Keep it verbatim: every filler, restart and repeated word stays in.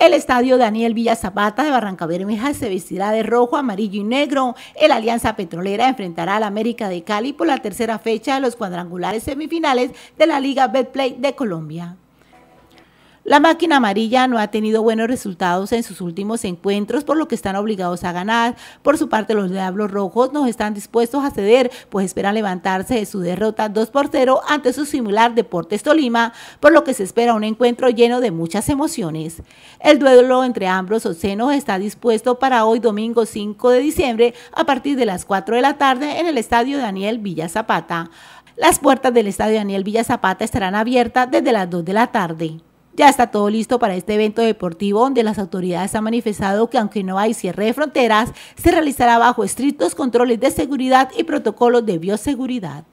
El Estadio Daniel Villa Zapata de Barranca Bermeja se vestirá de rojo, amarillo y negro. El Alianza Petrolera enfrentará al América de Cali por la tercera fecha de los cuadrangulares semifinales de la Liga Betplay de Colombia. La máquina amarilla no ha tenido buenos resultados en sus últimos encuentros, por lo que están obligados a ganar. Por su parte, los Diablos Rojos no están dispuestos a ceder, pues esperan levantarse de su derrota dos por cero ante su similar Deportes Tolima, por lo que se espera un encuentro lleno de muchas emociones. El duelo entre ambos oceanos está dispuesto para hoy domingo cinco de diciembre a partir de las cuatro de la tarde en el Estadio Daniel Villa Zapata. Las puertas del Estadio Daniel Villa Zapata estarán abiertas desde las dos de la tarde. Ya está todo listo para este evento deportivo, donde las autoridades han manifestado que aunque no hay cierre de fronteras, se realizará bajo estrictos controles de seguridad y protocolos de bioseguridad.